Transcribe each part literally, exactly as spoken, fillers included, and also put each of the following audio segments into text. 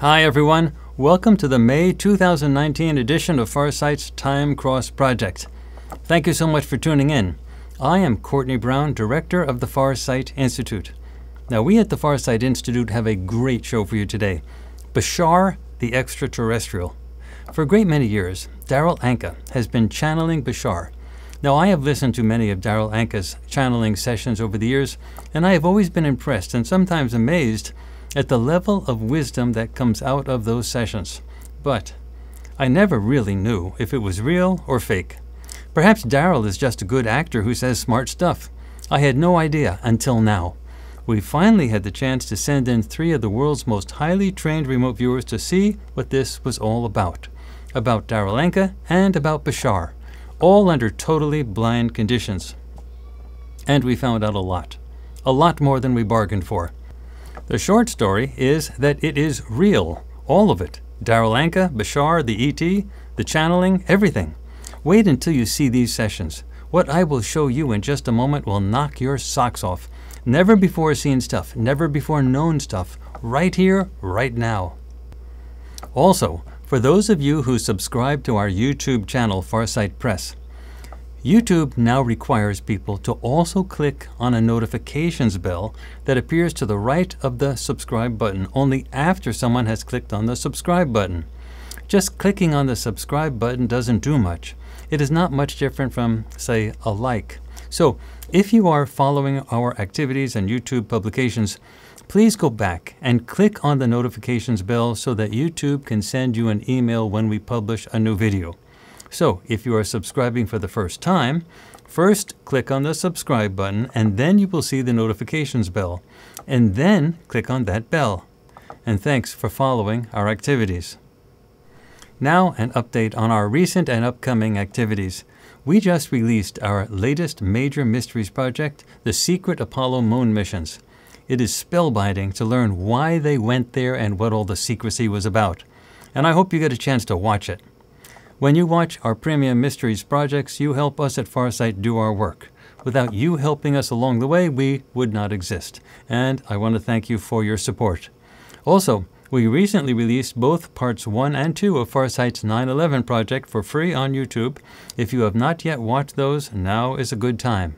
Hi everyone, welcome to the May two thousand nineteen edition of Farsight's Time Cross Project. Thank you so much for tuning in. I am Courtney Brown, Director of the Farsight Institute. Now we at the Farsight Institute have a great show for you today. Bashar the Extraterrestrial. For a great many years, Darryl Anka has been channeling Bashar. Now I have listened to many of Darryl Anka's channeling sessions over the years, and I have always been impressed and sometimes amazed at the level of wisdom that comes out of those sessions. But I never really knew if it was real or fake. Perhaps Darryl is just a good actor who says smart stuff. I had no idea until now. We finally had the chance to send in three of the world's most highly trained remote viewers to see what this was all about. About Darryl Anka and about Bashar, all under totally blind conditions. And we found out a lot. A lot more than we bargained for. The short story is that it is real. All of it. Darryl Anka, Bashar, the E T, the channeling, everything. Wait until you see these sessions. What I will show you in just a moment will knock your socks off. Never before seen stuff, never before known stuff, right here, right now. Also, for those of you who subscribe to our YouTube channel, Farsight Press, YouTube now requires people to also click on a notifications bell that appears to the right of the subscribe button only after someone has clicked on the subscribe button. Just clicking on the subscribe button doesn't do much. It is not much different from, say, a like. So if you are following our activities and YouTube publications, please go back and click on the notifications bell so that YouTube can send you an email when we publish a new video. So if you are subscribing for the first time, first click on the subscribe button and then you will see the notifications bell. And then click on that bell. And thanks for following our activities. Now an update on our recent and upcoming activities. We just released our latest major mysteries project, the Secret Apollo Moon Missions. It is spellbinding to learn why they went there and what all the secrecy was about. And I hope you get a chance to watch it. When you watch our premium mysteries projects, you help us at Farsight do our work. Without you helping us along the way, we would not exist. And I want to thank you for your support. Also, we recently released both parts one and two of Farsight's nine eleven project for free on YouTube. If you have not yet watched those, now is a good time.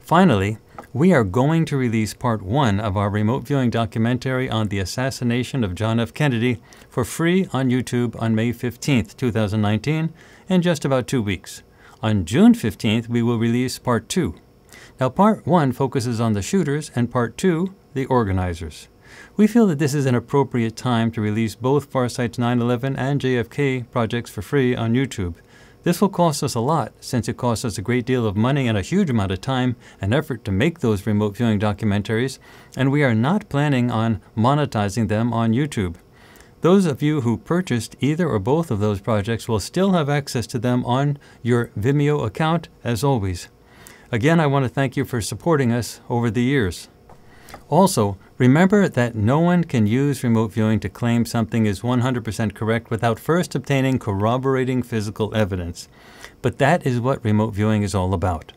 Finally, we are going to release part one of our remote viewing documentary on the assassination of John F. Kennedy for free on YouTube on May fifteenth two thousand nineteen, in just about two weeks. On June fifteenth, we will release part two. Now, part one focuses on the shooters and part two, the organizers. We feel that this is an appropriate time to release both Farsight's nine eleven and J F K projects for free on YouTube. This will cost us a lot, since it costs us a great deal of money and a huge amount of time and effort to make those remote viewing documentaries, and we are not planning on monetizing them on YouTube. Those of you who purchased either or both of those projects will still have access to them on your Vimeo account, as always. Again, I want to thank you for supporting us over the years. Also, remember that no one can use remote viewing to claim something is one hundred percent correct without first obtaining corroborating physical evidence. But that is what remote viewing is all about.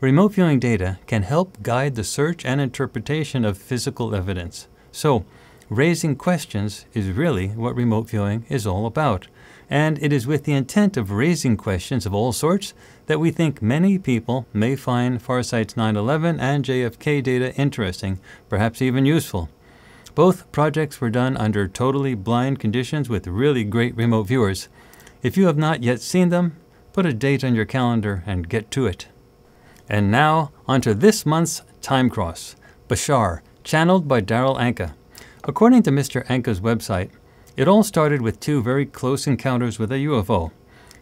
Remote viewing data can help guide the search and interpretation of physical evidence. So, raising questions is really what remote viewing is all about. And it is with the intent of raising questions of all sorts that we think many people may find Farsight's nine eleven and J F K data interesting, perhaps even useful. Both projects were done under totally blind conditions with really great remote viewers. If you have not yet seen them, put a date on your calendar and get to it. And now, onto this month's Time Cross, Bashar, channeled by Darryl Anka. According to Mister Anka's website, it all started with two very close encounters with a U F O.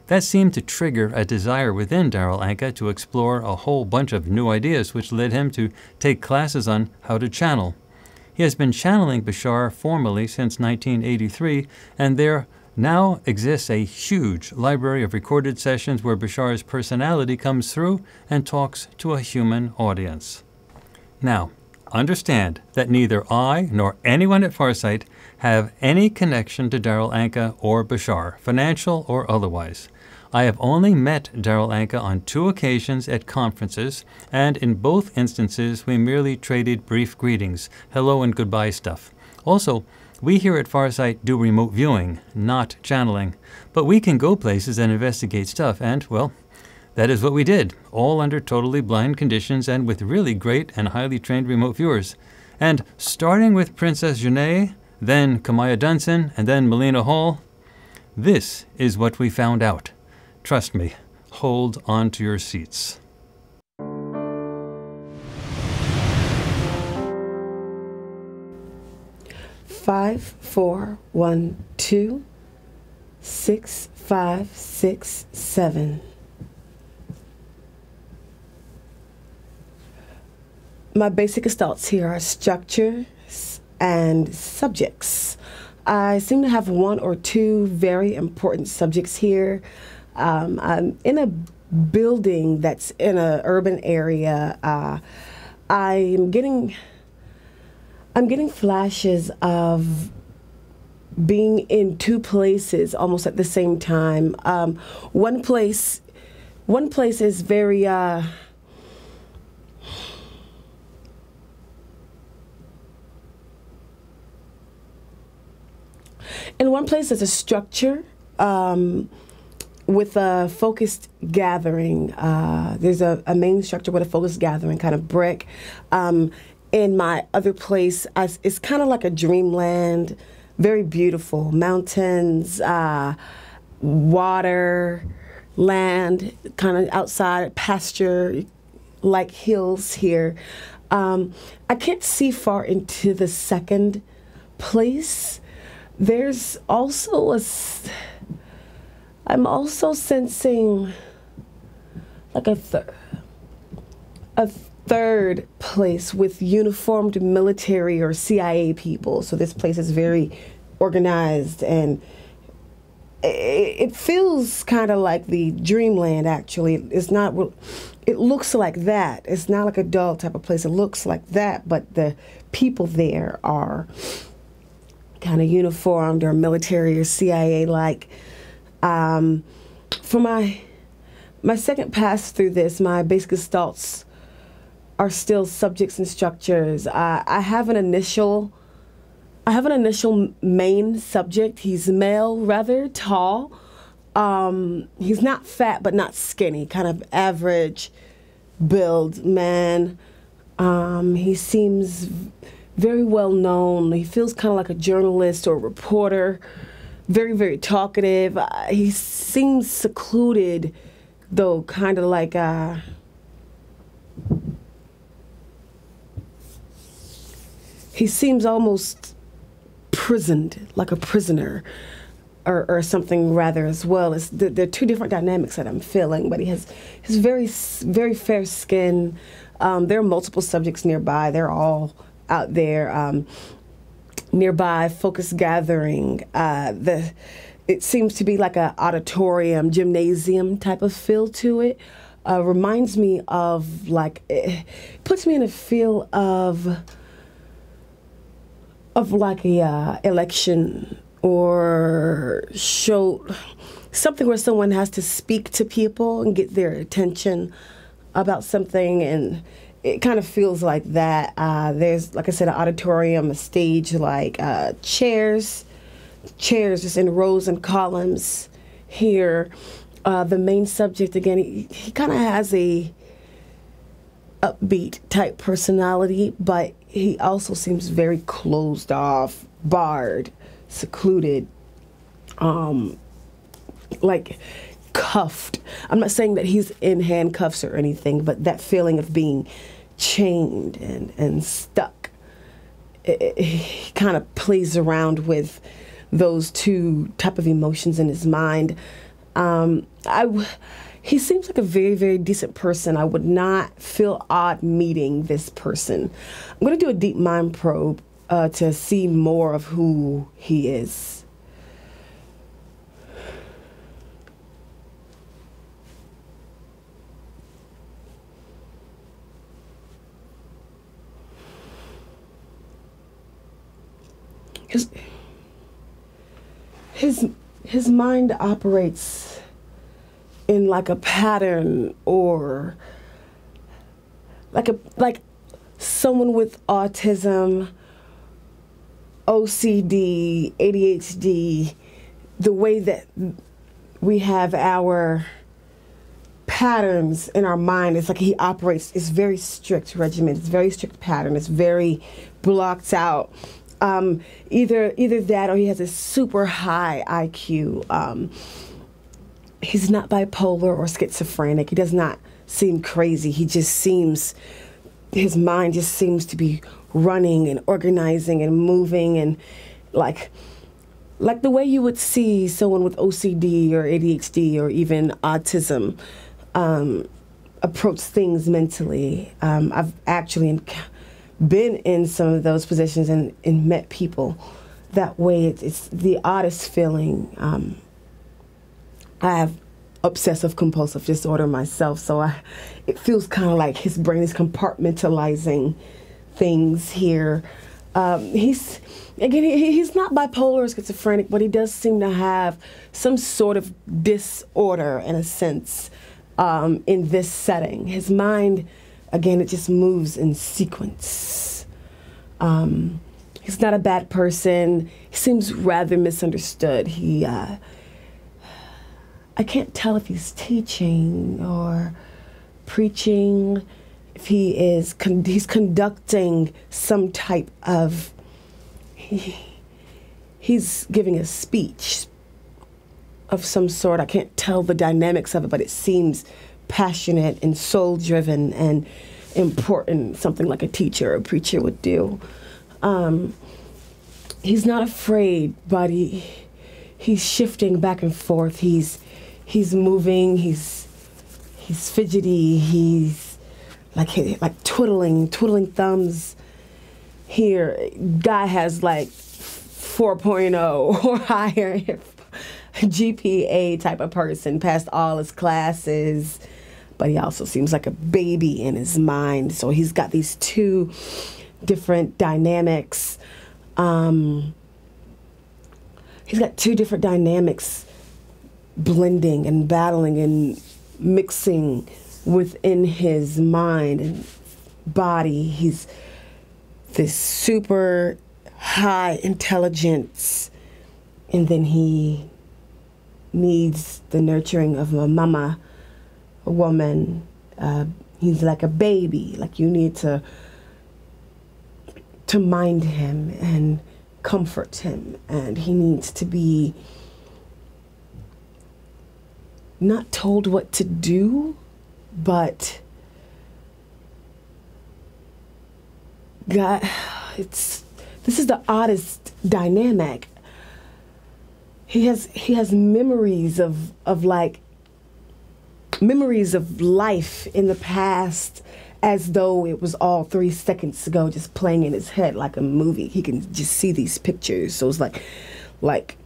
That seemed to trigger a desire within Darryl Anka to explore a whole bunch of new ideas, which led him to take classes on how to channel. He has been channeling Bashar formally since nineteen eighty-three, and there now exists a huge library of recorded sessions where Bashar's personality comes through and talks to a human audience. Now, understand that neither I nor anyone at Farsight have any connection to Darryl Anka or Bashar, financial or otherwise. I have only met Darryl Anka on two occasions at conferences, and in both instances we merely traded brief greetings, hello and goodbye stuff. Also, We here at Farsight do remote viewing, not channeling, but we can go places and investigate stuff, and, well, that is what we did, all under totally blind conditions and with really great and highly trained remote viewers. And starting with PrinCess Jeaneé, then Kahmia Dunson, and then Melena Hall, this is what we found out. Trust me, hold on to your seats. Five, four, one, two, six, five, six, seven. My basic thoughts here are structures and subjects. I seem to have one or two very important subjects here. Um, I'm in a building that's in an urban area. Uh, I'm getting. I'm getting flashes of being in two places almost at the same time. Um, one place, one place is very uh, in one place there's a structure um, with a focused gathering. Uh, there's a, a main structure with a focused gathering, kind of brick. Um, In my other place, I, it's kind of like a dreamland, very beautiful. Mountains, uh, water, land, kind of outside, pasture, like hills here. Um, I can't see far into the second place. There's also a, I'm also sensing like a third, a third. Third place with uniformed military or C I A people. So this place is very organized, and it feels kind of like the dreamland, actually. It's not, it looks like that. It's not like a dull type of place. It looks like that, but the people there are kind of uniformed or military or C I A-like. Um, for my, my second pass through this, my basic thoughts are still subjects and structures. Uh, I have an initial, I have an initial main subject. He's male, rather tall. Um, he's not fat, but not skinny. Kind of average build man. Um, he seems very well known. He feels kind of like a journalist or a reporter. Very, very talkative. Uh, he seems secluded, though. Kind of like a. He seems almost prisoned, like a prisoner, or, or something rather as well. It's, there are two different dynamics that I'm feeling, but he has his very, very fair skin. Um, there are multiple subjects nearby. They're all out there. Um, nearby, focus gathering. Uh, the it seems to be like an auditorium, gymnasium type of feel to it. Uh, reminds me of like, it puts me in a feel of. Of like a uh, election or show, something where someone has to speak to people and get their attention about something, and it kind of feels like that. Uh, there's, like I said, an auditorium, a stage, like uh, chairs, chairs just in rows and columns here. Uh, the main subject, again, he, he kind of has a upbeat type personality, but he also seems very closed off, barred, secluded, um, like cuffed. I'm not saying that he's in handcuffs or anything, but that feeling of being chained and, and stuck, it, it, he kind of plays around with those two type of emotions in his mind. Um, I w he seems like a very, very decent person. I would not feel odd meeting this person. I'm going to do a deep mind probe uh, to see more of who he is. His, his, his mind operates in like a pattern, or like a like someone with autism, O C D, A D H D, the way that we have our patterns in our mind, it's like he operates, it's very strict regimen, it's very strict pattern, it's very blocked out. Um, either either that or he has a super high I Q. Um, he's not bipolar or schizophrenic. He does not seem crazy. He just seems, his mind just seems to be running and organizing and moving, and like like the way you would see someone with O C D or A D H D or even autism um, approach things mentally. Um, I've actually encountered been in some of those positions and, and met people that way. It's, it's the oddest feeling. Um, I have obsessive compulsive disorder myself, so I, it feels kind of like his brain is compartmentalizing things here. Um, he's, again, he, he's not bipolar or schizophrenic, but he does seem to have some sort of disorder in a sense um, in this setting. His mind, again, it just moves in sequence. Um, he's not a bad person. He seems rather misunderstood. He, uh, I can't tell if he's teaching or preaching, if he is, con he's conducting some type of, he, he's giving a speech of some sort. I can't tell the dynamics of it, but it seems passionate and soul-driven and important, something like a teacher or a preacher would do. Um, he's not afraid, but he, he's shifting back and forth. He's, he's moving, he's, he's fidgety, he's like, like twiddling, twiddling thumbs here. Guy has like four point oh or higher G P A type of person, passed all his classes, but he also seems like a baby in his mind. So he's got these two different dynamics. Um, he's got two different dynamics blending and battling and mixing within his mind and body. He's this super high intelligence, and then he needs the nurturing of a mama, a woman. Uh, he's like a baby, like you need to to mind him and comfort him, and he needs to be not told what to do, but God, it's this is the oddest dynamic. He has he has memories of of like memories of life in the past, as though it was all three seconds ago, just playing in his head like a movie. He can just see these pictures. So it's like like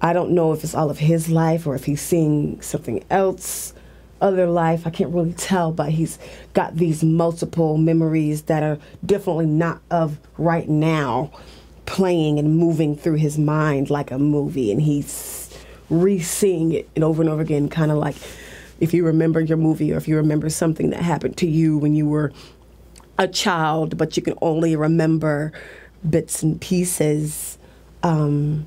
I don't know if it's all of his life or if he's seeing something else, other life. I can't really tell, but he's got these multiple memories that are definitely not of right now, playing and moving through his mind like a movie, and he's re-seeing it and over and over again, kind of like if you remember your movie or if you remember something that happened to you when you were a child, but you can only remember bits and pieces. Um,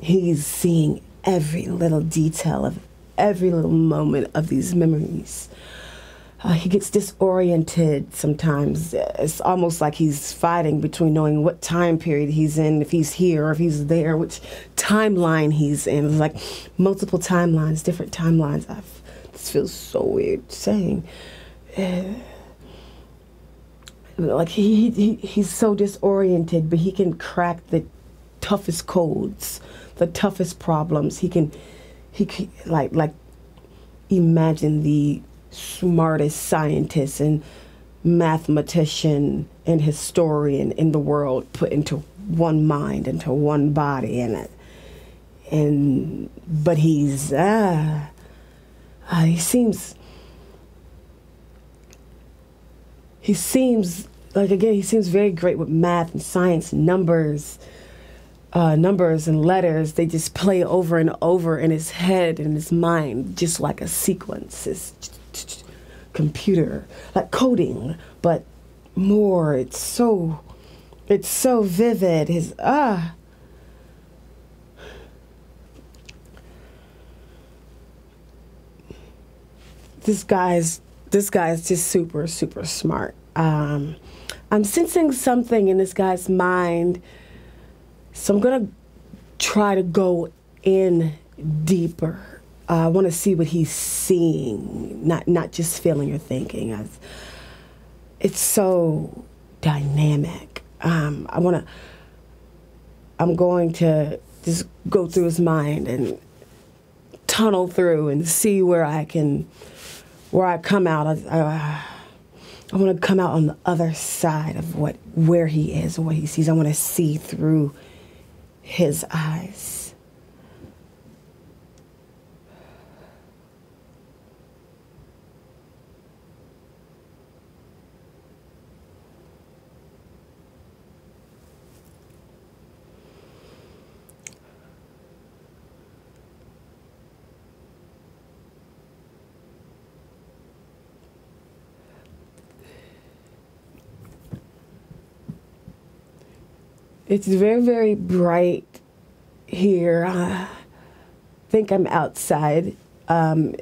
he's seeing every little detail of every little moment of these memories. Uh, he gets disoriented sometimes. It's almost like he's fighting between knowing what time period he's in, if he's here or if he's there, which timeline he's in. It's like multiple timelines, different timelines. I've, this feels so weird saying. Uh, like he, he, he's so disoriented, but he can crack the toughest codes, the toughest problems. He can, he can like, like imagine the smartest scientist and mathematician and historian in the world put into one mind, into one body in it. And but he's uh, uh he seems he seems like again he seems very great with math and science and numbers. Uh, numbers and letters, they just play over and over in his head and his mind, just like a sequence. It's computer, like coding, but more. It's so It's so vivid. His ah. This guy's this guy's just super super smart. Um, I'm sensing something in this guy's mind, so I'm gonna try to go in deeper. Uh, I want to see what he's seeing, not not just feeling or thinking. I, it's so dynamic. Um, I want to. I'm going to just go through his mind and tunnel through and see where I can, where I come out. I, I, I want to come out on the other side of what, where he is and what he sees. I want to see through his eyes. It's very, very bright here. Uh, I think I'm outside. Um,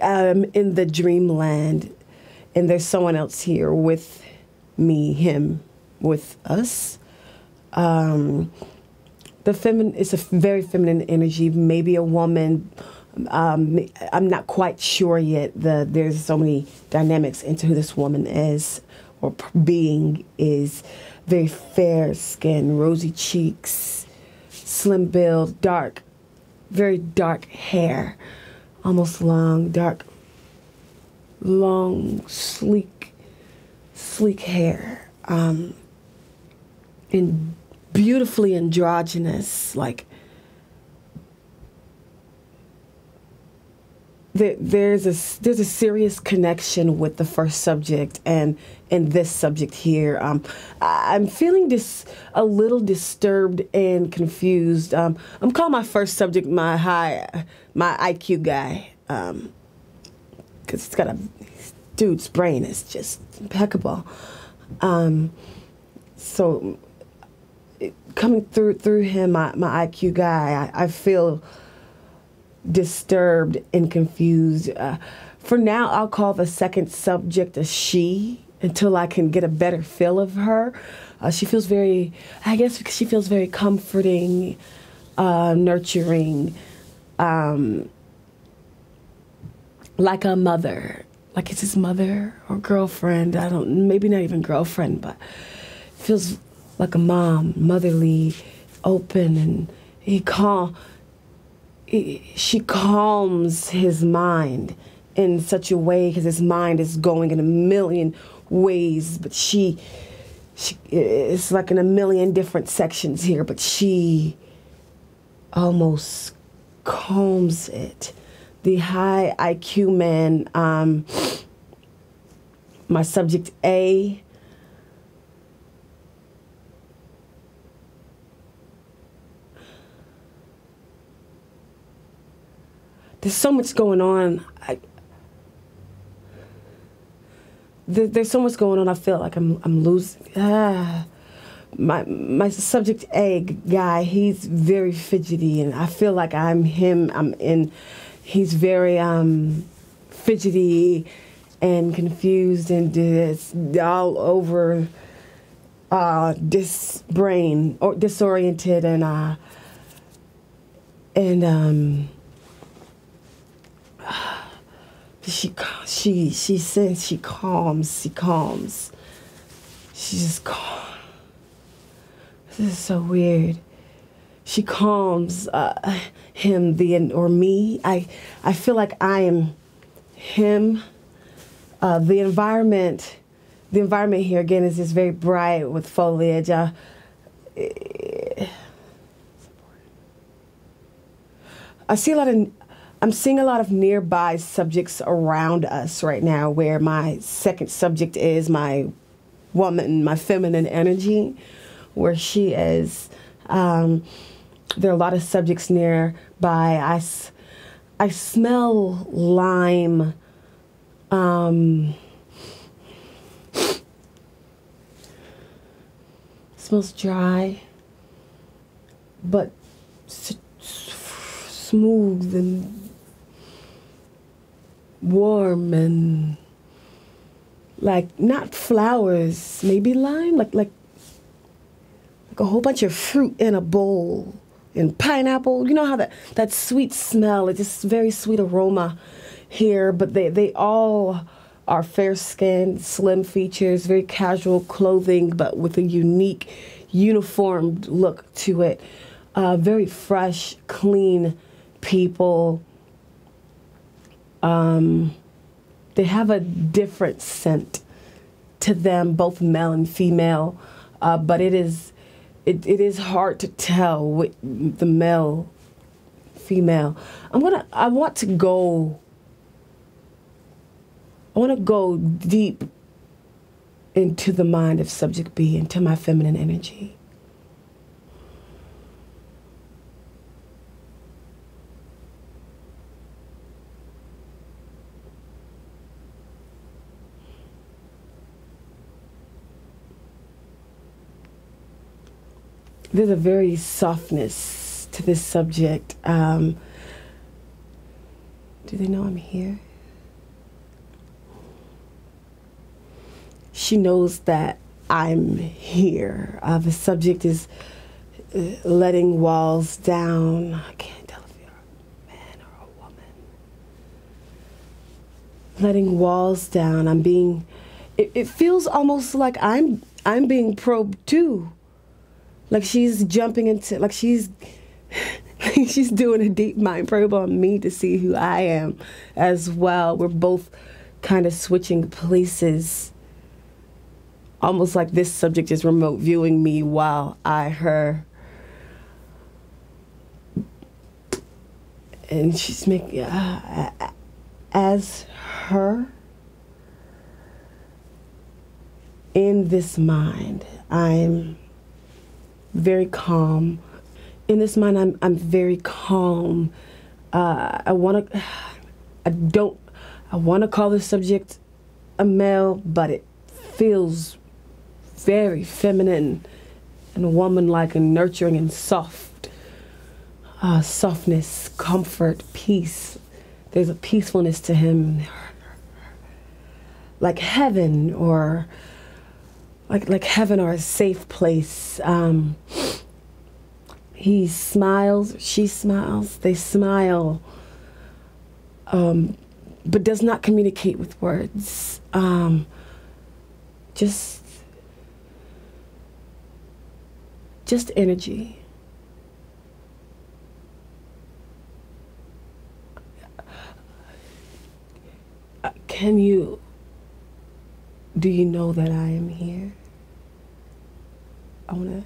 I'm in the dreamland, and there's someone else here with me, him, with us. Um, the feminine, it's a very feminine energy, maybe a woman. Um, I'm not quite sure yet. The, there's so many dynamics into who this woman is or being is. Very fair skin, rosy cheeks, slim build, dark, very dark hair, almost long, dark, long, sleek, sleek hair, um, and beautifully androgynous. Like there, there's a there's a serious connection with the first subject and. In this subject here, um, I'm feeling this a little disturbed and confused. Um, I'm calling my first subject my high, my I Q guy, um, because it's got a dude's brain is just impeccable. Um, so it, coming through through him, my, my I Q guy, I, I feel disturbed and confused. Uh, for now, I'll call the second subject a she. Until I can get a better feel of her. Uh, she feels very, I guess because she feels very comforting, uh, nurturing, um, like a mother, like it's his mother or girlfriend. I don't, maybe not even girlfriend, but feels like a mom, motherly, open, and he calm, he, she calms his mind in such a way because his mind is going in a million ways, but she, she, it's like in a million different sections here, but she almost calms it. The high I Q man, um, my subject A, there's so much going on. I, There's so much going on. I feel like I'm I'm losing. Ah, my my subject A guy. He's very fidgety, and I feel like I'm him. I'm in. He's very um fidgety, and confused, and it's all over. Uh, dis brain or disoriented, and uh. And um. She she she says she calms she calms. She just calm. This is so weird. She calms uh, him the or me. I I feel like I am him. Uh, the environment, the environment here again is just very bright with foliage. Uh, I see a lot of. I'm seeing a lot of nearby subjects around us right now where my second subject is my woman, my feminine energy, where she is. Um, there are a lot of subjects nearby. I, I smell lime. Um, smells dry, but s smooth and warm, and like not flowers, maybe lime, like like like a whole bunch of fruit in a bowl, and pineapple. You know how that that sweet smell. It's just very sweet aroma here, but they they all are fair skinned, slim features, very casual clothing, but with a unique, uniformed look to it. Uh, very fresh, clean people. Um, they have a different scent to them, both male and female, uh, but it is it, it is hard to tell with the male, female. I'm gonna I want to go. I want to go deep into the mind of subject B, into my feminine energy. There's a very softness to this subject. Um, do they know I'm here? She knows that I'm here. Uh, the subject is uh, letting walls down. I can't tell if you're a man or a woman. Letting walls down. I'm being. It, it feels almost like I'm. I'm being probed too. Like she's jumping into. Like she's. Like she's doing a deep mind probe on me to see who I am, as well. We're both kind of switching places. Almost like this subject is remote viewing me while I her. And she's making, uh, as her, in this mind, I'm very calm. In this mind, I'm, I'm very calm. Uh, I want to, I don't, I want to call this subject a male, but it feels very feminine and woman-like and nurturing and soft. Uh, softness, comfort, peace. There's a peacefulness to him. Like heaven or like like heaven or a safe place. Um, he smiles, she smiles, they smile, um, but does not communicate with words. Um, just Just energy. Can you, do you know that I am here? I wanna.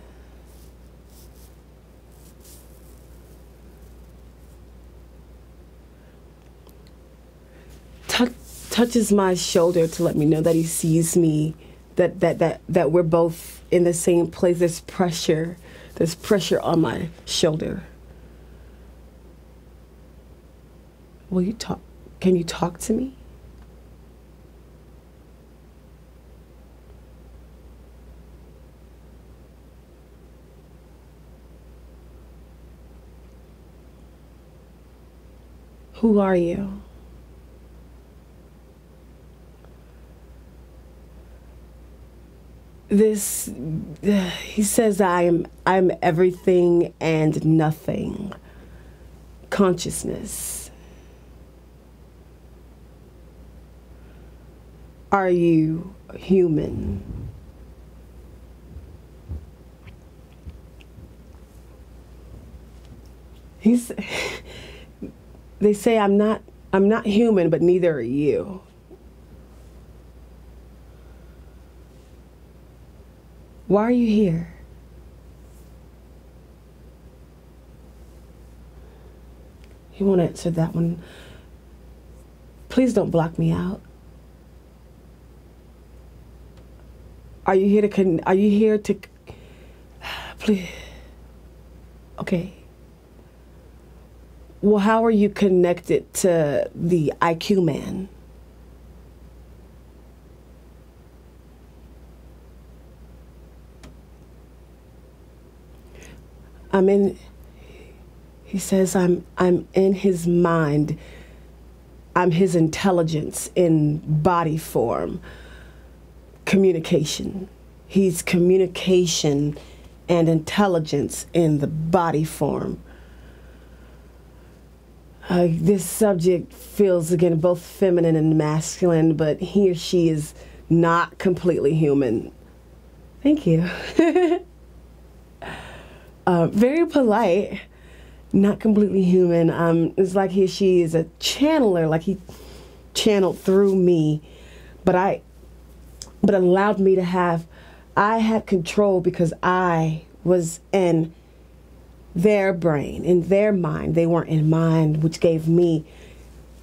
Tuck, touches my shoulder to let me know that he sees me. That, that, that, that we're both in the same place. There's pressure. There's pressure on my shoulder. Will you talk? Can you talk to me? Who are you? This, uh, he says, I'm, I'm everything and nothing. Consciousness. Are you human? He's, they say, I'm not, I'm not human, but neither are you. Why are you here? You won't answer that one. Please don't block me out. Are you here to con- are you here to please? Okay. Well, how are you connected to the I Q man? I'm in, he says, I'm, I'm in his mind. I'm his intelligence in body form. Communication. He's communication and intelligence in the body form. Uh, this subject feels, again, both feminine and masculine, but he or she is not completely human. Thank you. uh, very polite, not completely human. Um, it's like he or she is a channeler, like he channeled through me, but I, but allowed me to have, I had control because I was in their brain, in their mind. They weren't in mine, which gave me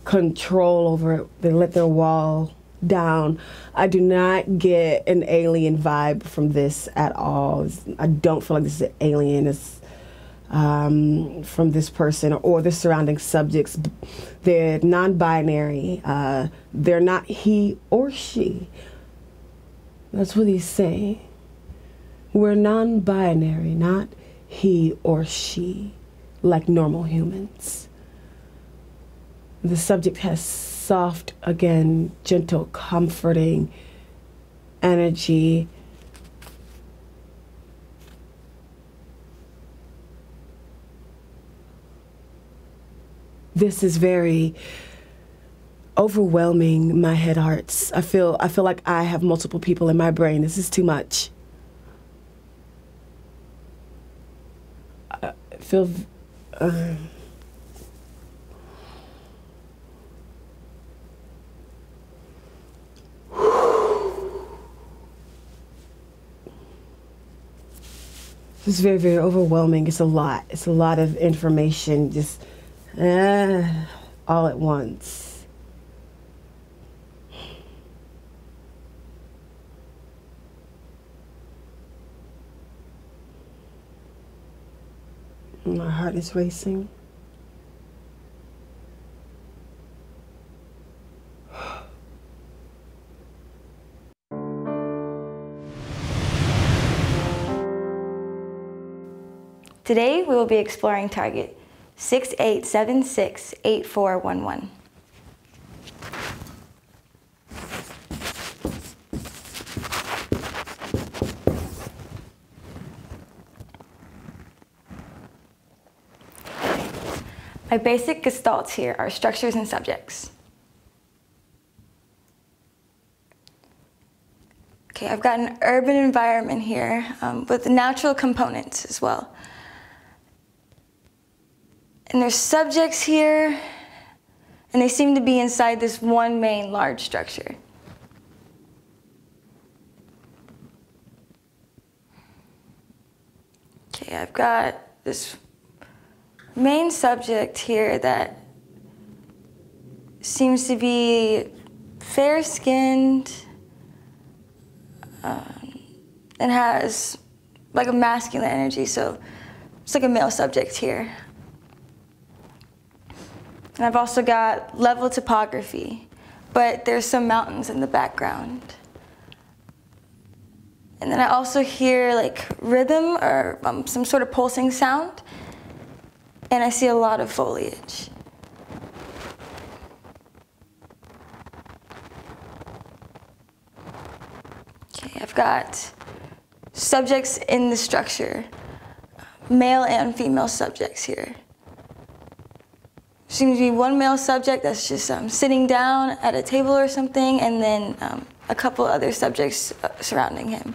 control over it. They let their wall down. I do not get an alien vibe from this at all. I don't feel like this is an alien. It's um, from this person or the surrounding subjects. They're non-binary. Uh, they're not he or she. That's what he's saying. We're non-binary, not he or she, like normal humans. The subject has soft, again, gentle, comforting energy. This is very overwhelming my head hurts. I feel, I feel like I have multiple people in my brain. This is too much. I feel... Uh, It's very, very overwhelming. It's a lot. It's a lot of information just uh, all at once. My heart is racing. Today, we will be exploring target six eight seven six eight four one one. My basic gestalts here are structures and subjects. Okay, I've got an urban environment here um, with natural components as well. And there's subjects here, and they seem to be inside this one main large structure. Okay, I've got this main subject here that seems to be fair-skinned um, and has like a masculine energy, so it's like a male subject here. And I've also got level topography, but there's some mountains in the background. And then I also hear like rhythm or um, some sort of pulsing sound, and I see a lot of foliage. Okay, I've got subjects in the structure, male and female subjects here. Seems to be one male subject that's just um, sitting down at a table or something, and then um, a couple other subjects surrounding him.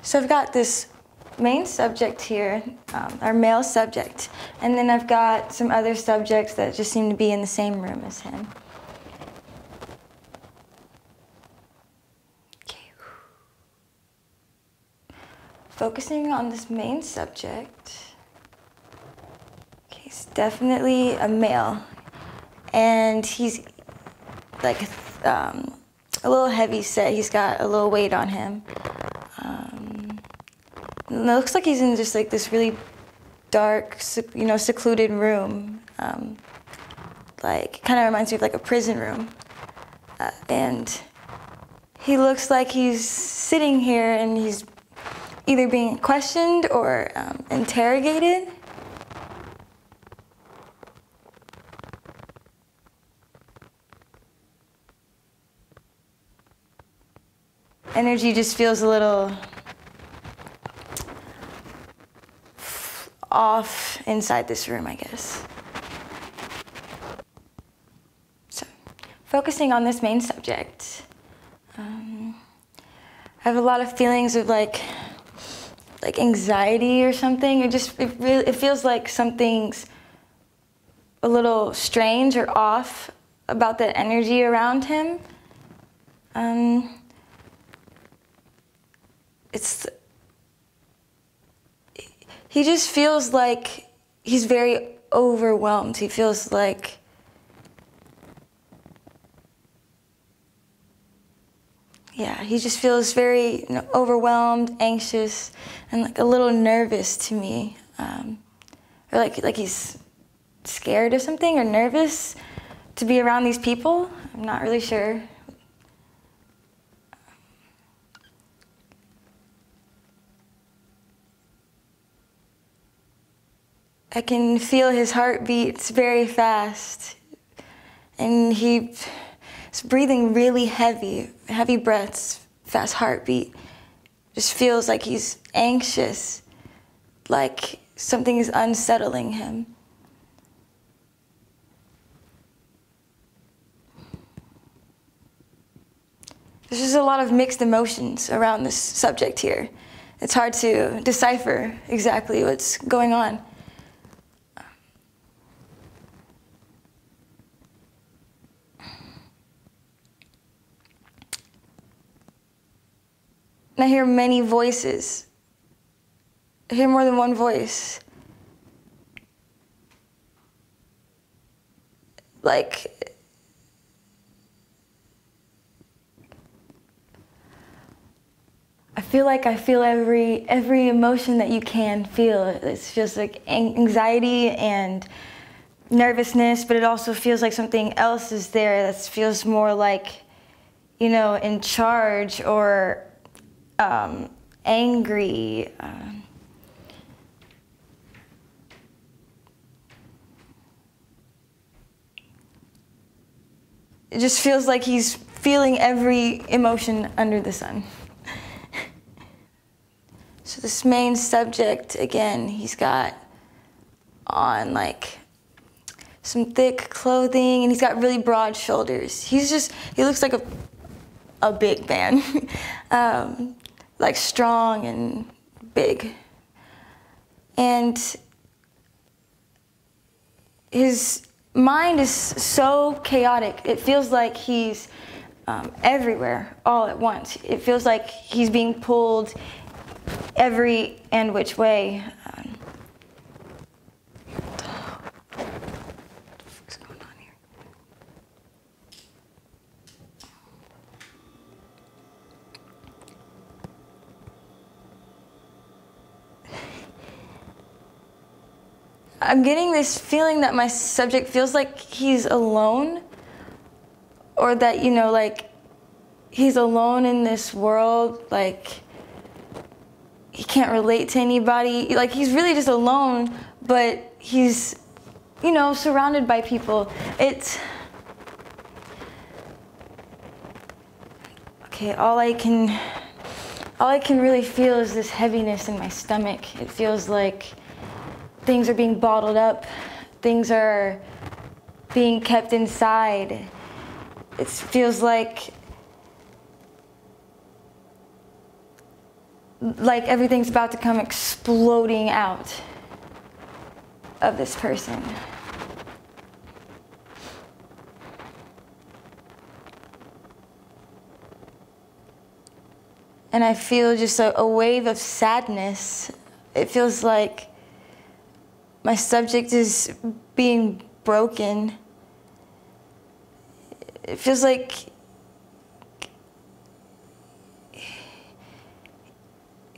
So I've got this main subject here, um, our male subject, and then I've got some other subjects that just seem to be in the same room as him. Focusing on this main subject, okay, he's definitely a male, and he's like um, a little heavy set. He's got a little weight on him. Um, it looks like he's in just like this really dark, you know, secluded room. Um, like kind of reminds me of like a prison room. and he looks like he's sitting here and he's either being questioned or um, interrogated. Energy just feels a little off inside this room, I guess. So, focusing on this main subject, um, I have a lot of feelings of like, like anxiety or something. It just it, really, it feels like something's a little strange or off about the energy around him. Um, It's, he just feels like he's very overwhelmed. He feels like yeah, he just feels very you know, overwhelmed, anxious, and like a little nervous to me, um, or like like he's scared of something or nervous to be around these people. I'm not really sure. I can feel his heartbeats very fast, and he's breathing really heavy, heavy breaths, fast heartbeat. Just feels like he's anxious, like something is unsettling him. There's just a lot of mixed emotions around this subject here. It's hard to decipher exactly what's going on. I hear many voices. I hear more than one voice. Like, I feel like I feel every every emotion that you can feel. It's just like anxiety and nervousness, but it also feels like something else is there that feels more like, you know, in charge or Um, angry. Um, it just feels like he's feeling every emotion under the sun. So this main subject, again, he's got on like some thick clothing and he's got really broad shoulders. He's just, he looks like a, a big man. um, like strong and big. And his mind is so chaotic. It feels like he's um, everywhere all at once. It feels like he's being pulled every and which way. Um, what's going on here? I'm getting this feeling that my subject feels like he's alone, or that, you know, like he's alone in this world, like he can't relate to anybody. Like he's really just alone, but he's, you know, surrounded by people. It's, okay, all I can, all I can really feel is this heaviness in my stomach. It feels like things are being bottled up. Things are being kept inside. It feels like, like everything's about to come exploding out of this person. And I feel just a, a wave of sadness. It feels like my subject is being broken. It feels like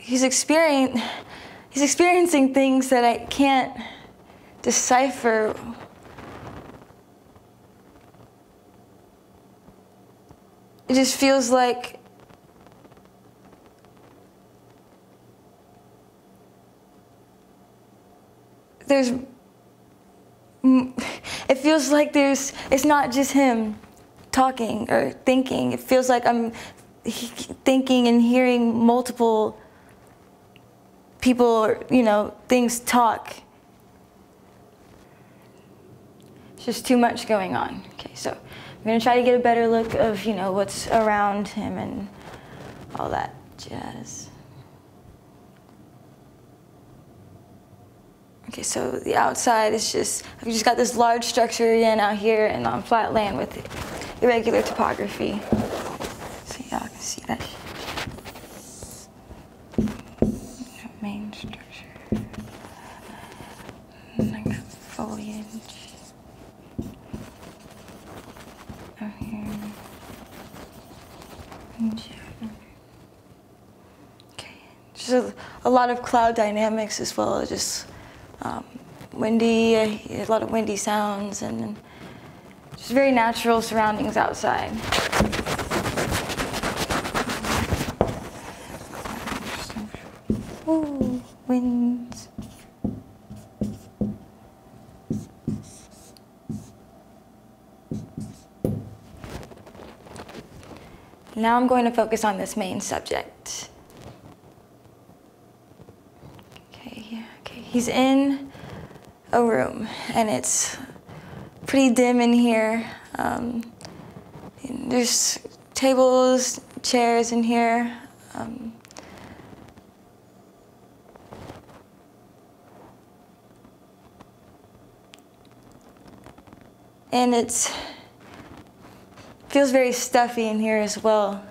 he's experiencing, he's experiencing things that I can't decipher. it just feels like there's, it feels like there's, it's not just him talking or thinking. It feels like I'm thinking and hearing multiple people, you know, things talk. It's just too much going on. Okay, so I'm gonna try to get a better look of, you know, what's around him and all that jazz. Okay, so the outside is just, I've just got this large structure again out here and on flat land with irregular topography. So y'all can see that. Main structure. Like foliage. Out here. Okay, just a, a lot of cloud dynamics as well, just Um, windy, a lot of windy sounds, and just very natural surroundings outside. Ooh, winds. Now I'm going to focus on this main subject. He's in a room, and it's pretty dim in here. Um, there's tables, chairs in here. Um, and it's feels very stuffy in here as well.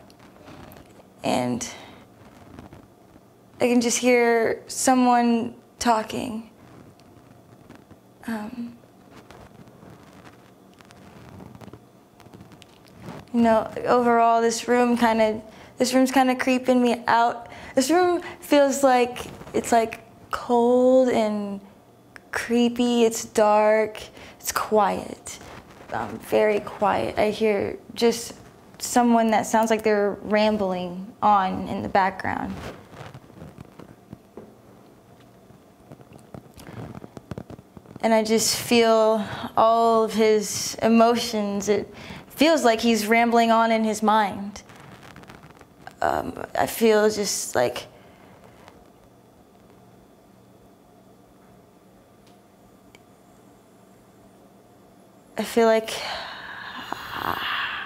And I can just hear someone talking. Um, you know, overall, this room kind of, this room's kind of creeping me out. This room feels like it's like cold and creepy. It's dark. It's quiet. Um, very quiet. I hear just someone that sounds like they're rambling on in the background. And I just feel all of his emotions. It feels like he's rambling on in his mind. Um, I feel just like I feel like I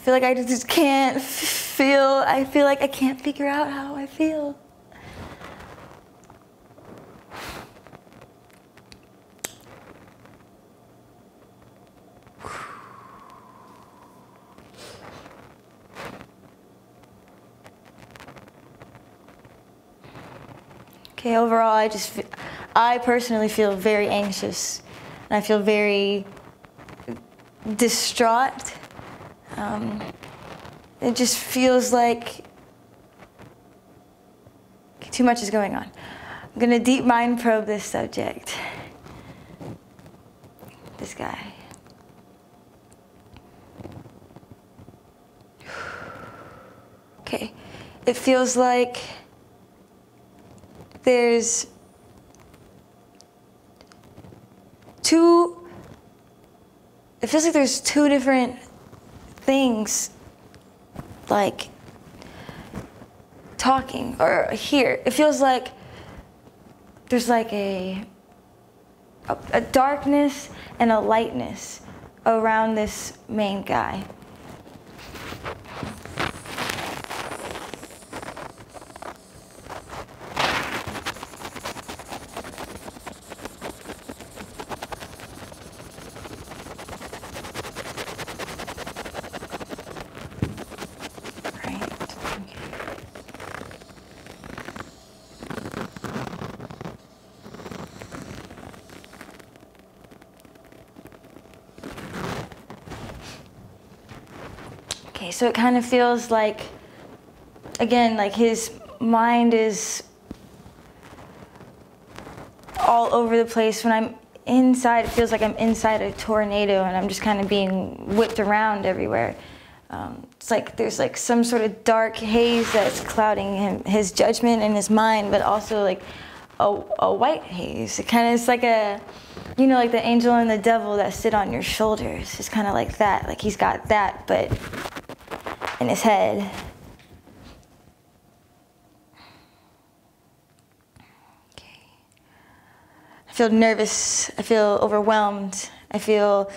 feel like I just can't feel. I feel like I can't figure out how I feel. Okay, overall, I just, feel, I personally feel very anxious, and I feel very distraught. Um, it just feels like too much is going on. I'm gonna deep mind probe this subject. This guy. Okay, it feels like there's two, it feels like there's two different things, like talking or here. It feels like there's like a, a, a darkness and a lightness around this main guy. So it kind of feels like, again, like his mind is all over the place. When I'm inside, it feels like I'm inside a tornado and I'm just kind of being whipped around everywhere. Um, it's like there's like some sort of dark haze that's clouding him, his judgment and his mind, but also like a, a white haze. It kind of is like a, you know, like the angel and the devil that sit on your shoulders. It's kind of like that, like he's got that, but in his head. Okay. I feel nervous, I feel overwhelmed, I feel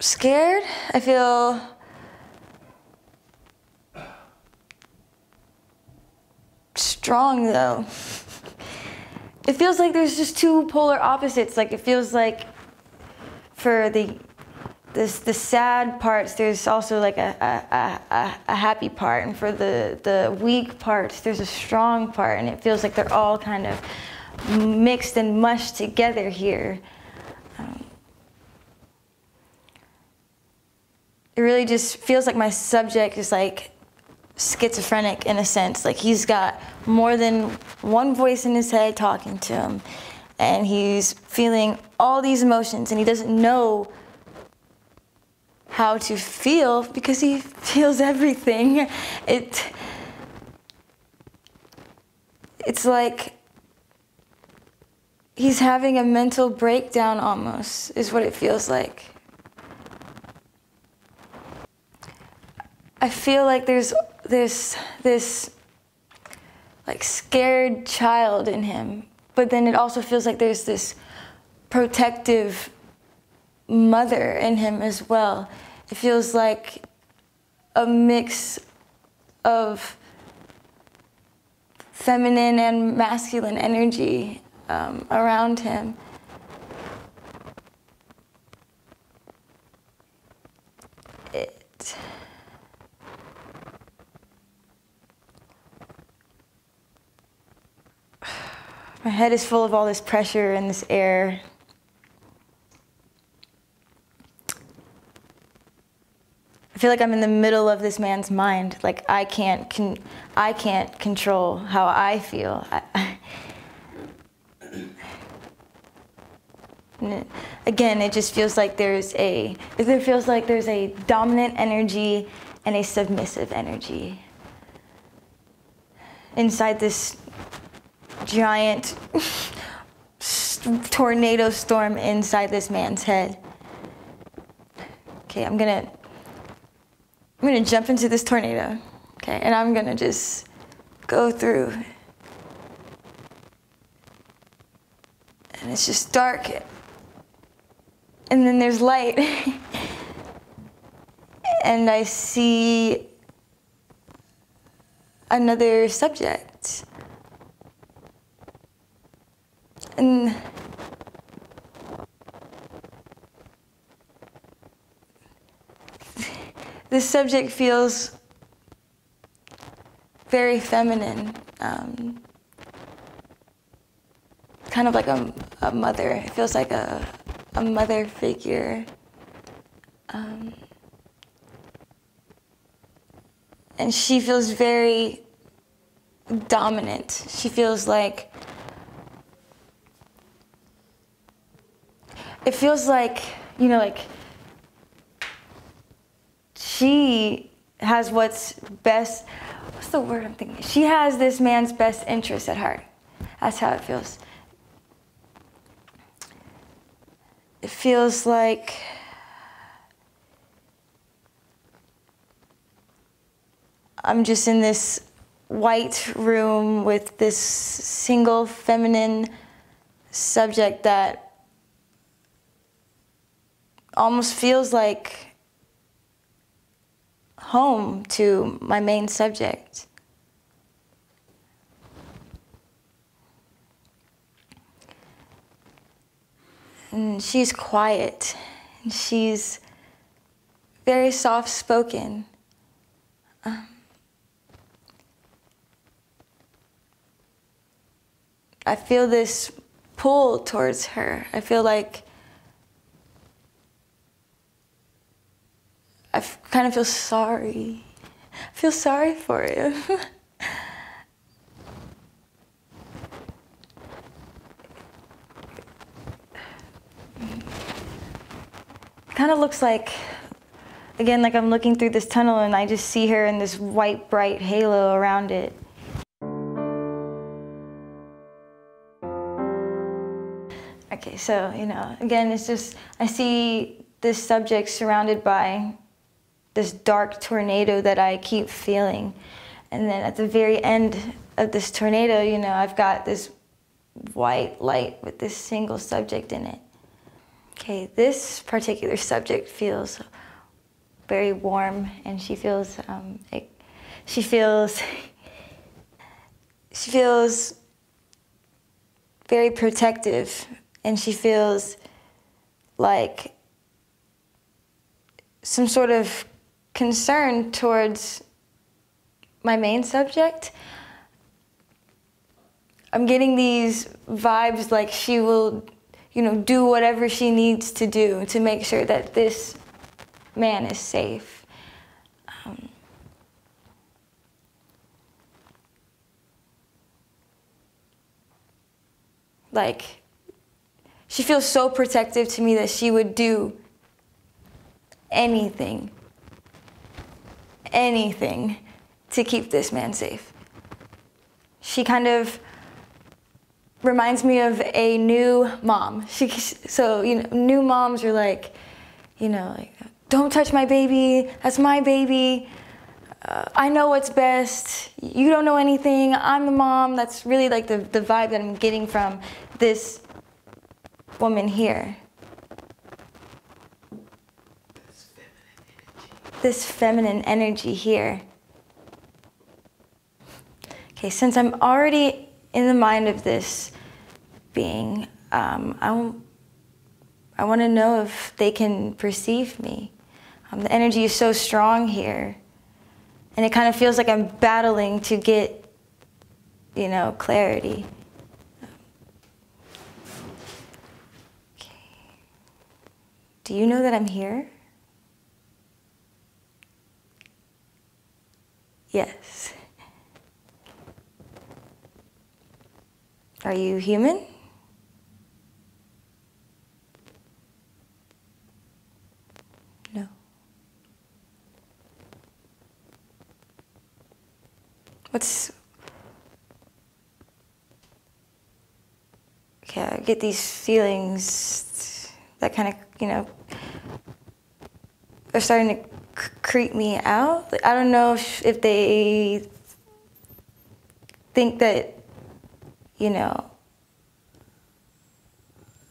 scared, I feel strong though. It feels like there's just two polar opposites. Like it feels like for the this the sad parts, there's also like a a, a a happy part, and for the the weak parts, there's a strong part, and it feels like they're all kind of mixed and mushed together here. Um, It really just feels like my subject is like schizophrenic in a sense. Like he's got more than one voice in his head talking to him, and he's feeling all these emotions, and he doesn't know how to feel because he feels everything. It, it's like he's having a mental breakdown almost, is what it feels like. I feel like there's this, this like scared child in him, but then it also feels like there's this protective mother in him as well. It feels like a mix of feminine and masculine energy um, around him. It, my head is full of all this pressure and this air. I feel like I'm in the middle of this man's mind. Like I can't, con I can't control how I feel. I Again, it just feels like there's a, it feels like there's a dominant energy and a submissive energy inside this giant tornado storm inside this man's head. Okay, I'm gonna, I'm gonna jump into this tornado, okay, and I'm gonna just go through. And it's just dark, and then there's light, and I see another subject. And this subject feels very feminine, um, kind of like a, a mother. It feels like a, a mother figure. Um, and she feels very dominant. She feels like it feels like, you know, like she has what's best, what's the word I'm thinking? She has this man's best interest at heart. That's how it feels. It feels like I'm just in this white room with this single feminine subject that almost feels like home to my main subject. And she's quiet, and she's very soft-spoken. Um, I feel this pull towards her. I feel like I kind of feel sorry. I feel sorry for him. kind of looks like, again, like I'm looking through this tunnel and I just see her in this white, bright halo around it. Okay, so, you know, again, it's just, I see this subject surrounded by this dark tornado that I keep feeling. And then at the very end of this tornado, you know, I've got this white light with this single subject in it. Okay, this particular subject feels very warm, and she feels, um, it, she feels, she feels very protective, and she feels like some sort of concern towards my main subject. I'm getting these vibes like she will, you know, do whatever she needs to do to make sure that this man is safe. Um, like, she feels so protective to me that she would do anything, anything to keep this man safe. She kind of reminds me of a new mom. She, so, you know, new moms are like, you know, like, don't touch my baby, that's my baby, uh, I know what's best, you don't know anything, I'm the mom. That's really like the, the vibe that I'm getting from this woman here. This feminine energy. This feminine energy here. Okay, since I'm already in the mind of this being, um, I, I want to know if they can perceive me. Um, the energy is so strong here, and it kind of feels like I'm battling to get, you know, clarity. Okay. Do you know that I'm here? Yes. Are you human? No. What's... Okay, I get these feelings that kind of, you know, are starting to creep me out. I don't know if, if they think that, you know,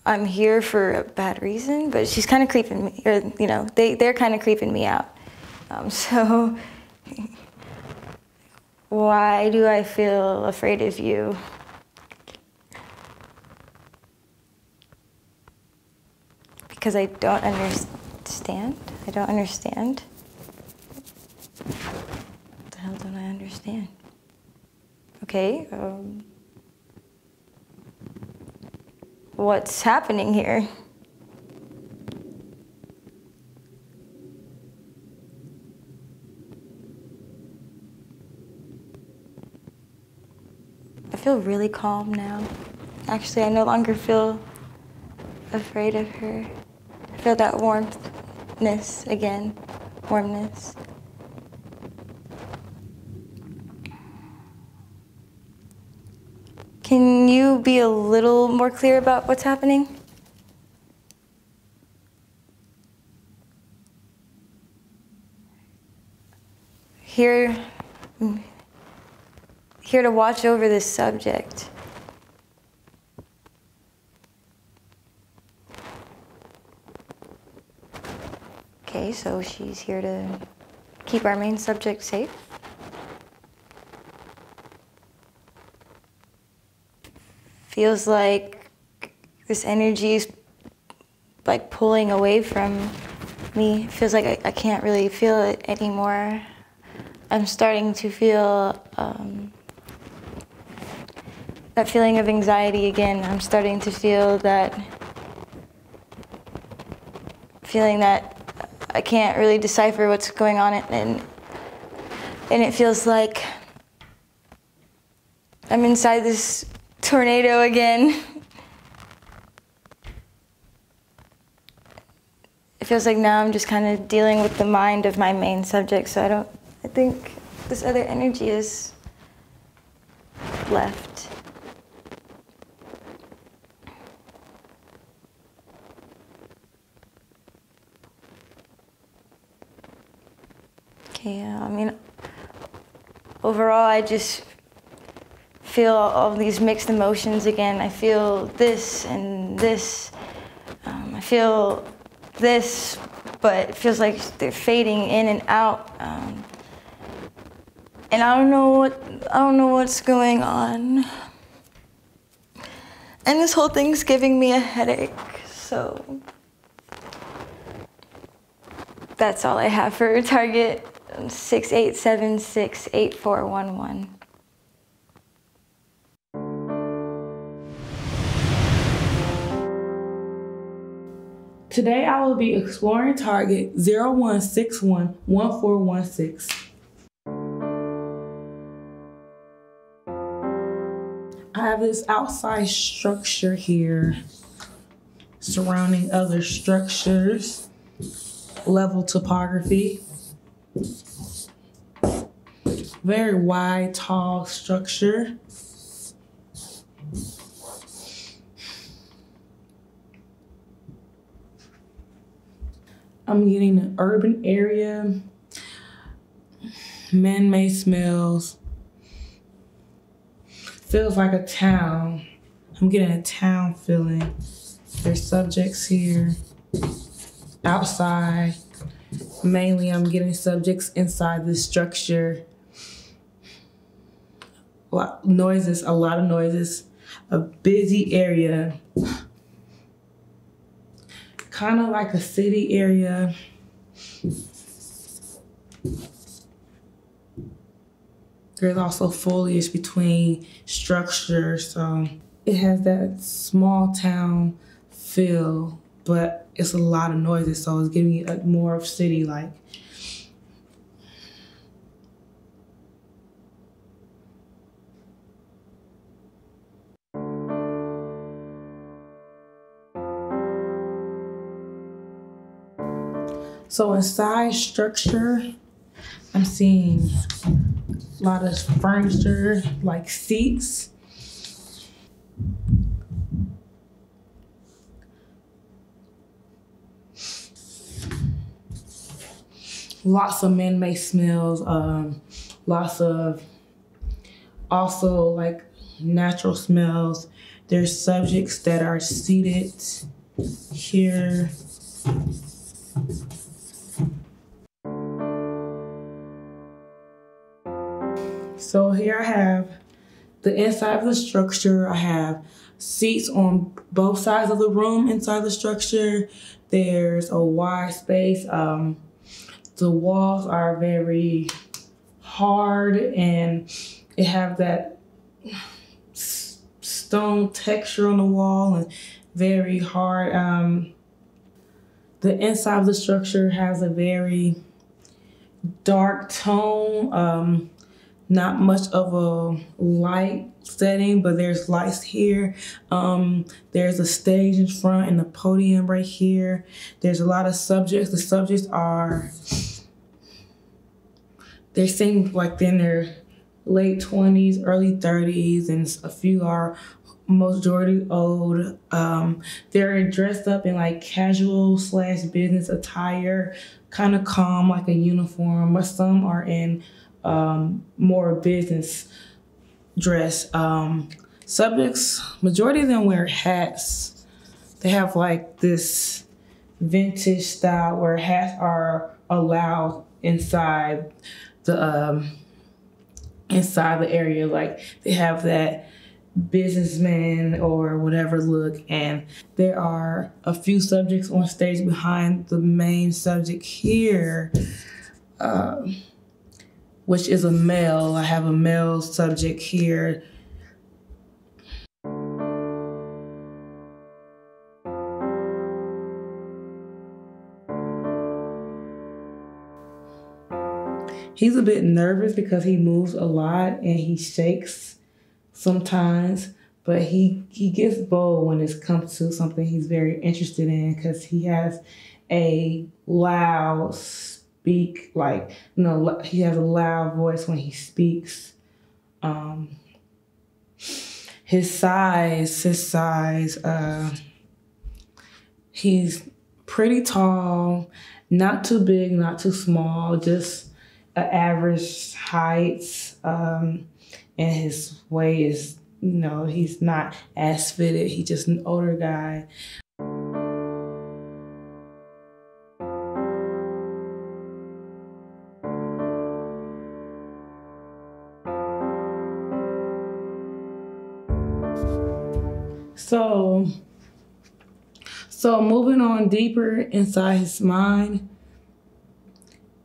I'm here for a bad reason, but she's kind of creeping me, or, you know, they, they're kind of creeping me out. Um, so, why do I feel afraid of you? Because I don't understand. I don't understand. What the hell don't I understand? Okay. Um, What's happening here? I feel really calm now. Actually, I no longer feel afraid of her. I feel that warmthness again, warmness. Can you be a little more clear about what's happening? Here, here to watch over this subject. Okay, so she's here to keep our main subject safe. Feels like this energy is like pulling away from me. It feels like I, I can't really feel it anymore. I'm starting to feel um, that feeling of anxiety again. I'm starting to feel that feeling that I can't really decipher what's going on, and and it feels like I'm inside this tornado again. It feels like now I'm just kind of dealing with the mind of my main subject, so I don't, I think this other energy is left. Okay, yeah, I mean, overall I just feel all these mixed emotions again. I feel this and this. Um, I feel this, but it feels like they're fading in and out. Um, and I don't know what I don't know what's going on. And this whole thing's giving me a headache. So that's all I have for Target six eight seven six eight four one one. Today I will be exploring target zero one six one one four one six. I have this outside structure here surrounding other structures, level topography. Very wide, tall structure. I'm getting an urban area, man-made smells. Feels like a town. I'm getting a town feeling. There's subjects here, outside. Mainly I'm getting subjects inside this structure. A lot of noises, a lot of noises. A busy area. Kind of like a city area. There's also foliage between structures, so it has that small town feel, but it's a lot of noises, so it's giving you a, more of city-like. So inside structure, I'm seeing a lot of furniture, like seats. Lots of man-made smells, um, lots of also like natural smells. There's subjects that are seated here. So here I have the inside of the structure. I have seats on both sides of the room inside the structure. There's a wide space. Um, the walls are very hard and it have that stone texture on the wall and very hard. Um, the inside of the structure has a very dark tone. Um, Not much of a light setting, but there's lights here. Um, there's a stage in front and a podium right here. There's a lot of subjects. The subjects are, they seem like they're in their late twenties, early thirties, and a few are majority old. Um, they're dressed up in like casual slash business attire, kind of calm, like a uniform, but some are in Um, more business dress. Um, subjects, majority of them wear hats. They have like this vintage style where hats are allowed inside the um, inside the area. Like they have that businessman or whatever look, and there are a few subjects on stage behind the main subject here. Um, which is a male. I have a male subject here. He's a bit nervous because he moves a lot and he shakes sometimes, but he, he gets bold when it comes to something he's very interested in because he has a loud speak, like, you know, he has a loud voice when he speaks. Um, his size, his size, uh, he's pretty tall, not too big, not too small, just an average height. Um, and his weight is, you know, he's not as fitted. He's just an older guy. So, so moving on deeper inside his mind,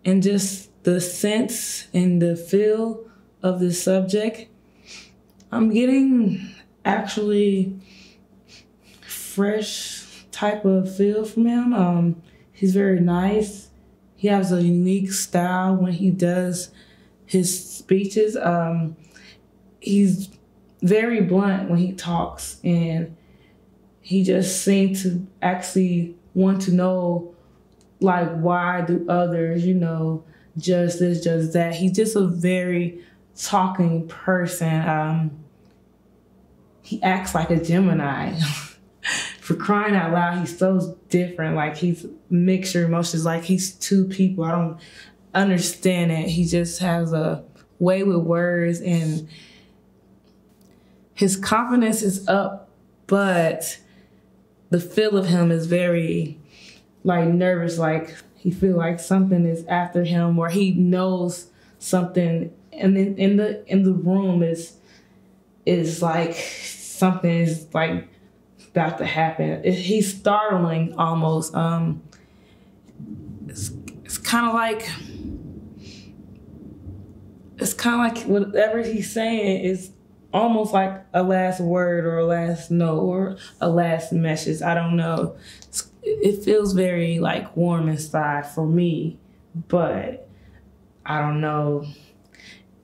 and just the sense and the feel of this subject, I'm getting actually fresh type of feel from him. Um, he's very nice. He has a unique style when he does his speeches. Um, he's very blunt when he talks, and he just seemed to actually want to know, like, why do others, you know, judge this, judge that. He's just a very talking person. Um, he acts like a Gemini. For crying out loud, he's so different. Like, he's mixture emotions. Like, he's two people. I don't understand it. He just has a way with words, and his confidence is up, but the feel of him is very, like, nervous. Like, he feel like something is after him, or he knows something. And then in the in the room is is like something is like about to happen. It, he's startling almost. Um, it's it's kind of like it's kind of like whatever he's saying is almost like a last word or a last note or a last message. I don't know. It's, it feels very, like, warm inside for me, but I don't know.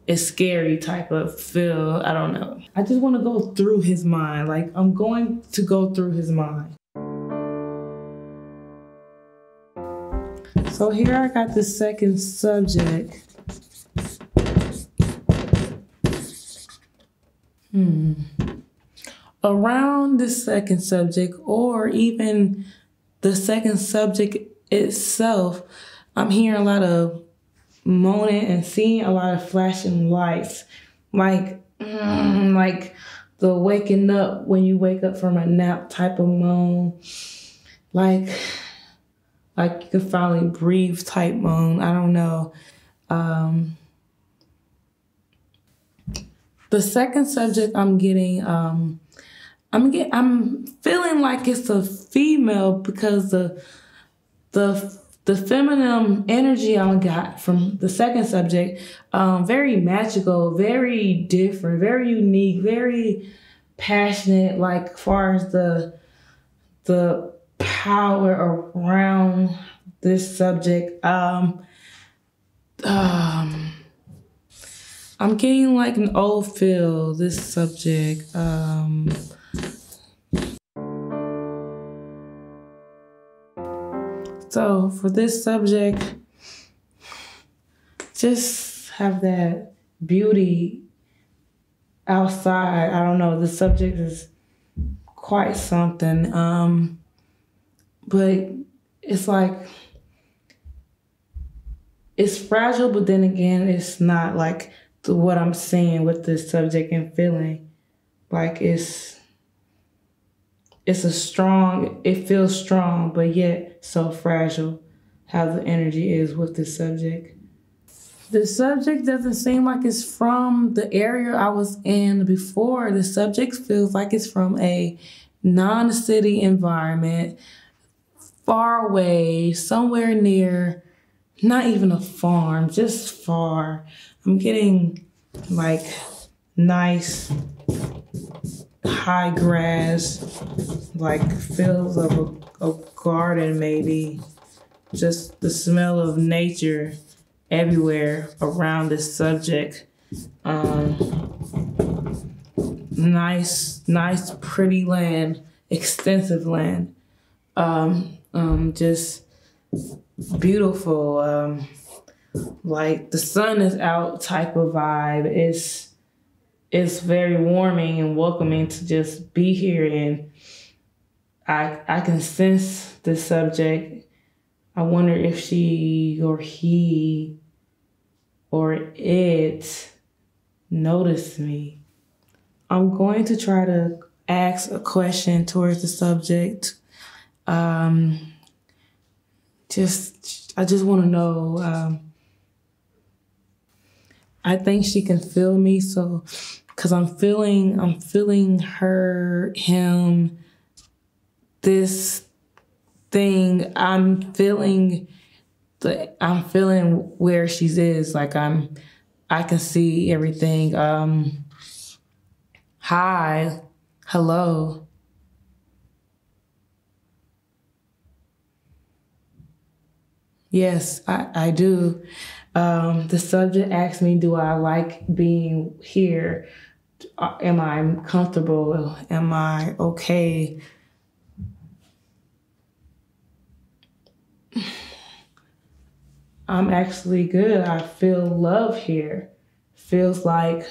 It's scary type of feel. I don't know. I just want to go through his mind. Like, I'm going to go through his mind. So here I got the second subject. Hmm. Around the second subject, or even the second subject itself, I'm hearing a lot of moaning and seeing a lot of flashing lights. Like, mm, like the waking up when you wake up from a nap type of moan. Like, like you can finally breathe type moan. I don't know. Um... The second subject I'm getting, um, I'm get, I'm feeling like it's a female, because the the the feminine energy I got from the second subject, um, very magical, very different, very unique, very passionate. Like, far as the the power around this subject, um, um. I'm getting like an old feel, this subject. Um, so for this subject, just have that beauty outside. I don't know, the subject is quite something. Um, but it's like, it's fragile, but then again, it's not. Like, what I'm saying with this subject and feeling, like it's it's a strong, it feels strong, but yet so fragile, how the energy is with this subject. The subject doesn't seem like it's from the area I was in before. The subject feels like it's from a non-city environment, far away, somewhere near, not even a farm, just far. I'm getting like nice high grass, like fields of a, a garden maybe. Just the smell of nature everywhere around this subject. Um, nice, nice, pretty land, extensive land. Um, um, just beautiful, um, like the sun is out type of vibe. It's, it's very warming and welcoming to just be here. And I, I can sense the subject. I wonder if she or he or it noticed me. I'm going to try to ask a question towards the subject. Um, just, I just want to know. Um, I think she can feel me, so because I'm feeling, I'm feeling her, him, this thing. I'm feeling, the, I'm feeling where she is. Like I'm, I can see everything. Um, hi. Hello. Yes, I, I do. Um, the subject asked me, do I like being here? Am I comfortable? Am I okay? I'm actually good. I feel love here. Feels like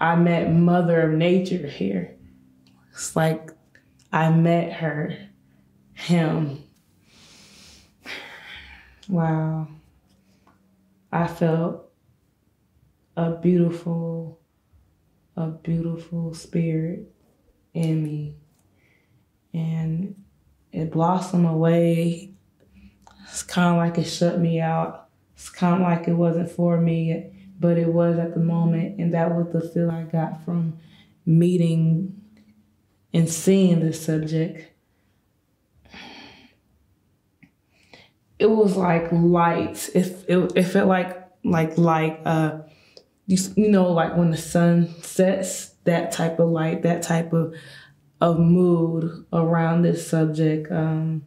I met Mother of Nature here. It's like I met her, him. Wow. I felt a beautiful, a beautiful spirit in me. And it blossomed away. It's kind of like it shut me out. It's kind of like it wasn't for me, but it was at the moment, and that was the feel I got from meeting and seeing this subject. It was like light. It, it, it felt like, like light, uh, you, you know, like when the sun sets, that type of light, that type of, of mood around this subject. Um,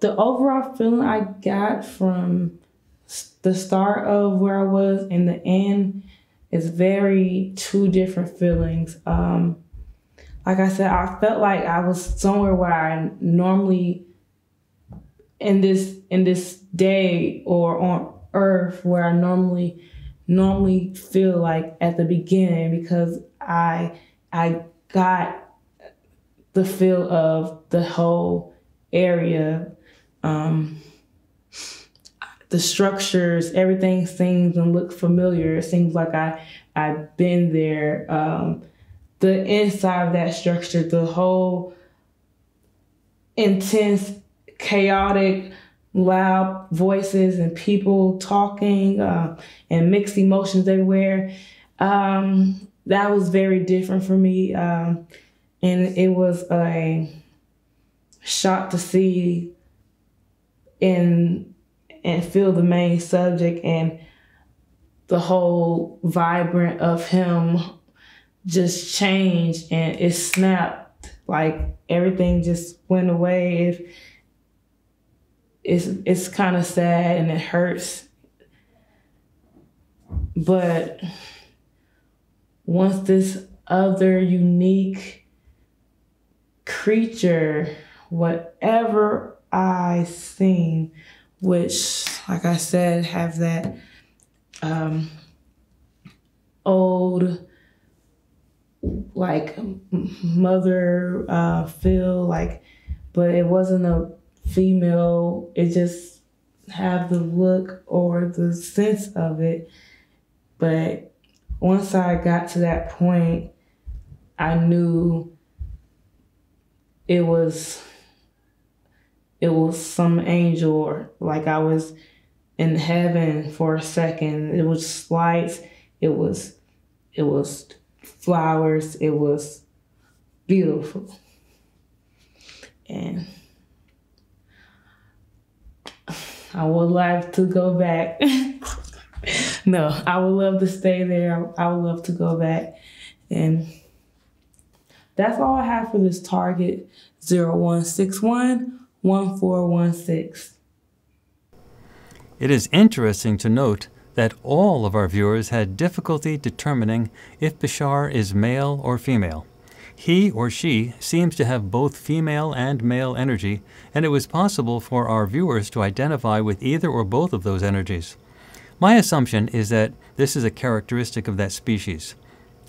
The overall feeling I got from the start of where I was and the end is very two different feelings. Um, like I said, I felt like I was somewhere where I normally in this in this day or on Earth where I normally normally feel like at the beginning, because I I got the feel of the whole area. Um, the structures, everything seems and looks familiar. It seems like I, I've been there. Um, the inside of that structure, the whole intense, chaotic, loud voices and people talking uh, and mixed emotions everywhere. Um, that was very different for me. Um, and it was a shock to see and and feel the main subject and the whole vibrant of him just changed, and it snapped, like everything just went away. It, it's it's kind of sad and it hurts. But once this other unique creature, whatever I seen, which, like I said, have that um, old, like mother uh, feel, like, but it wasn't a female. It just had the look or the sense of it. But once I got to that point, I knew it was. It was some angel, or like I was in heaven for a second. It was lights. It was, it was flowers. It was beautiful. And I would like to go back. No, I would love to stay there. I would love to go back. And that's all I have for this target zero one six one. one four one six. It is interesting to note that all of our viewers had difficulty determining if Bashar is male or female. He or she seems to have both female and male energy, and it was possible for our viewers to identify with either or both of those energies. My assumption is that this is a characteristic of that species.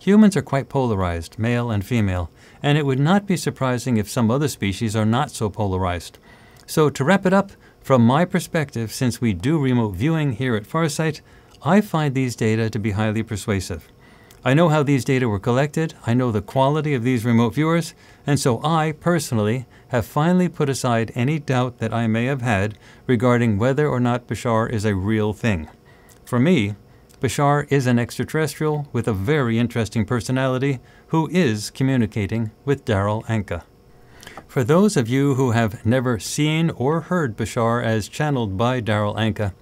Humans are quite polarized, male and female, and it would not be surprising if some other species are not so polarized. So to wrap it up, from my perspective, since we do remote viewing here at Farsight, I find these data to be highly persuasive. I know how these data were collected, I know the quality of these remote viewers, and so I, personally, have finally put aside any doubt that I may have had regarding whether or not Bashar is a real thing. For me, Bashar is an extraterrestrial with a very interesting personality who is communicating with Darryl Anka. For those of you who have never seen or heard Bashar as channeled by Darryl Anka,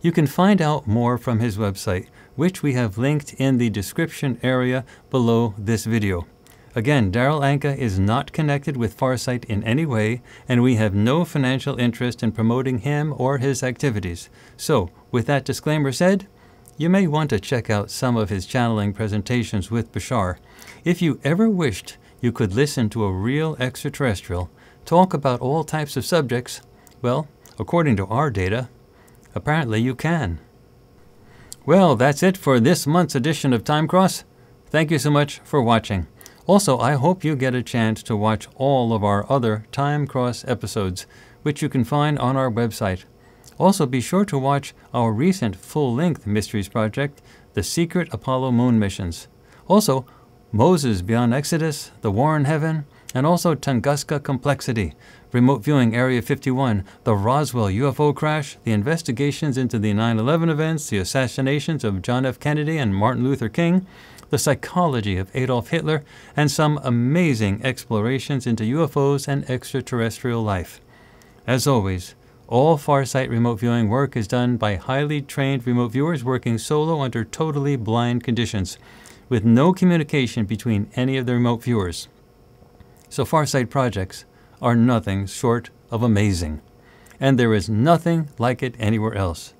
you can find out more from his website, which we have linked in the description area below this video. Again, Darryl Anka is not connected with Farsight in any way, and we have no financial interest in promoting him or his activities. So, with that disclaimer said, you may want to check out some of his channeling presentations with Bashar. If you ever wished you could listen to a real extraterrestrial talk about all types of subjects, well, according to our data, apparently you can. Well, that's it for this month's edition of Time Cross. Thank you so much for watching. Also, I hope you get a chance to watch all of our other Time Cross episodes, which you can find on our website. Also, be sure to watch our recent full-length mysteries project, The Secret Apollo Moon Missions. Also, Moses Beyond Exodus, The War in Heaven, and also Tunguska Complexity, Remote Viewing Area fifty-one, the Roswell U F O Crash, the investigations into the nine eleven events, the assassinations of John F. Kennedy and Martin Luther King, the psychology of Adolf Hitler, and some amazing explorations into U F Os and extraterrestrial life. As always, all Farsight remote viewing work is done by highly trained remote viewers working solo under totally blind conditions, with no communication between any of the remote viewers. So Farsight projects are nothing short of amazing, and there is nothing like it anywhere else.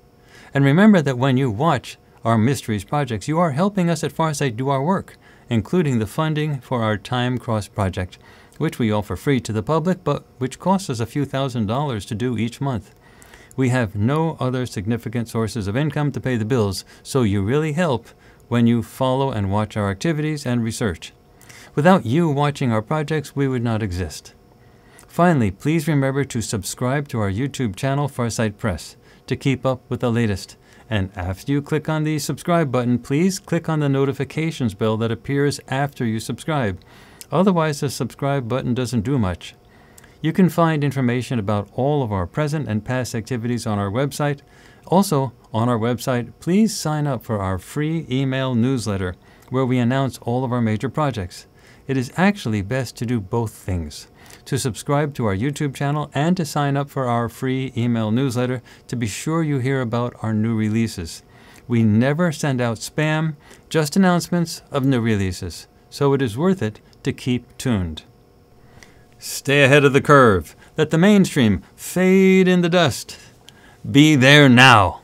And remember that when you watch our Mysteries projects, you are helping us at Farsight do our work, including the funding for our Time Cross project, which we offer free to the public, but which costs us a few thousand dollars to do each month. We have no other significant sources of income to pay the bills, so you really help when you follow and watch our activities and research. Without you watching our projects, we would not exist. Finally, please remember to subscribe to our YouTube channel, Farsight Press, to keep up with the latest. And after you click on the subscribe button, please click on the notifications bell that appears after you subscribe. Otherwise, the subscribe button doesn't do much. You can find information about all of our present and past activities on our website. Also, on our website, please sign up for our free email newsletter, where we announce all of our major projects. It is actually best to do both things, to subscribe to our YouTube channel and to sign up for our free email newsletter to be sure you hear about our new releases. We never send out spam, just announcements of new releases, so it is worth it to keep tuned. Stay ahead of the curve, let the mainstream fade in the dust. Be there now.